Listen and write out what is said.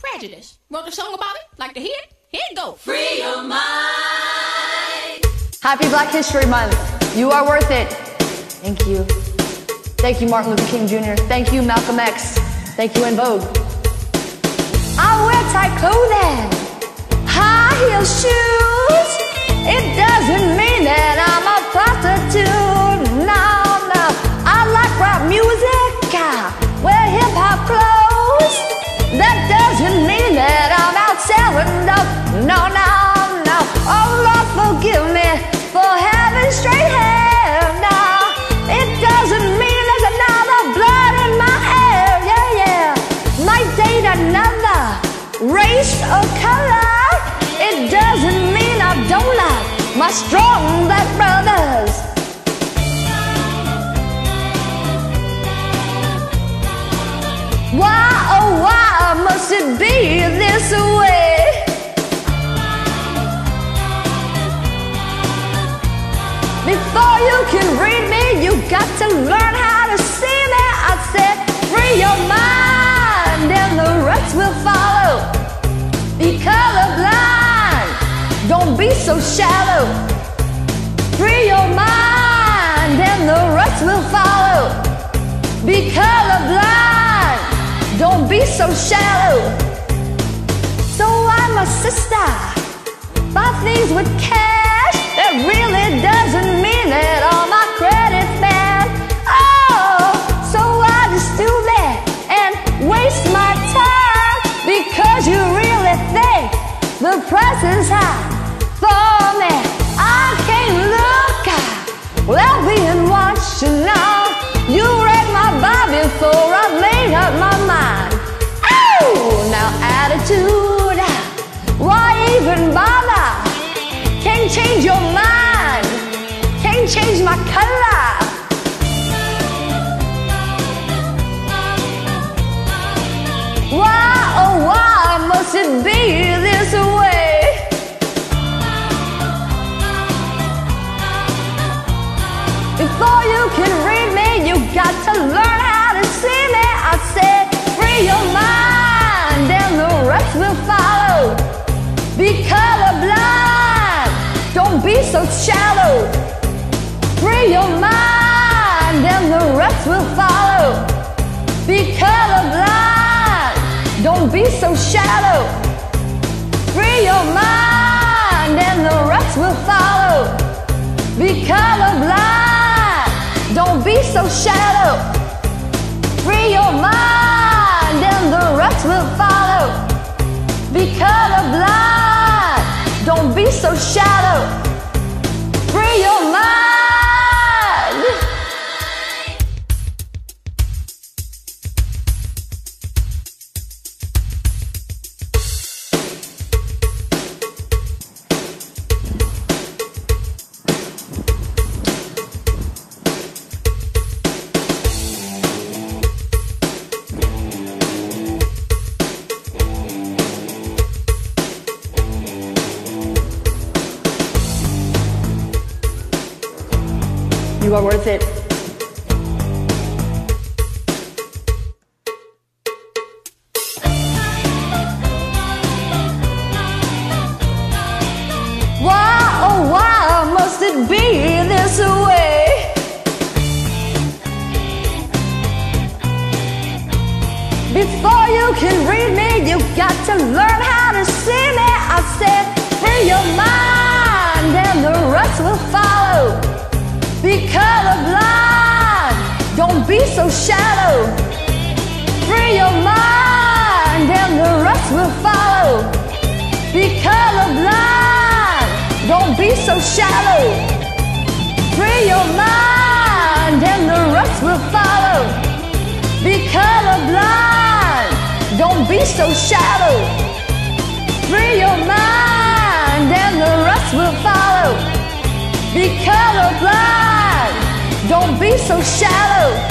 Prejudice. Wrote a song about it? Like to hear it? Here it goes. Free your mind. Happy Black History Month. You are worth it. Thank you. Thank you, Martin Luther King Jr. Thank you, Malcolm X. Thank you, En Vogue. I wear tight clothing, high heel shoes. It doesn't mean that I'm a prostitute. No, no. I like rap music. I wear hip hop clothes. That doesn't mean that I'm out selling dope. No, no, no. Oh Lord, forgive me for having straight hair. No, it doesn't mean there's another blood in my hair. Yeah, yeah. Might date another race or color. It doesn't mean I don't like my strong black brothers. Why, oh why must it be this way? Before you can read me, you got to learn how to see me. I said, free your mind, and the rest will follow. Be colorblind, don't be so shallow. Free your mind, and the rest will follow. Be colorblind, don't be so shallow. So I'm a sister, buy things with cash. That really doesn't mean that all my credit's bad. Oh, so I just do that and waste my time, because you really think the price is high for me. I can't look out without being watched, you know. You read my Bible before I made up my mind. Oh, now attitude, why even bother? Can't change your mind, can't change my color. Why, oh why must it be this way? Before you can read me, you got to learn how to see me. I said, free your mind, and the rest will follow. Be colorblind, don't be so shallow. Free your mind, and the rest will follow. Be colorblind, don't be so shallow. Free your mind, and the rest will follow. Be colorblind, don't be so shallow. Free your mind, and the rest will follow. Be colorblind, don't be so shallow. Free your mind. You are worth it. Why, oh why must it be this way? Before you can read me, you got to learn how to see me. I said, free your mind, and the rest will follow. Be colorblind, don't be so shallow. Free your mind, and the rest will follow. Be colorblind, don't be so shallow. Free your mind, and the rest will follow. Be colorblind, don't be so shallow. Free your mind, and the rest will follow. Be colorblind, don't be so shallow.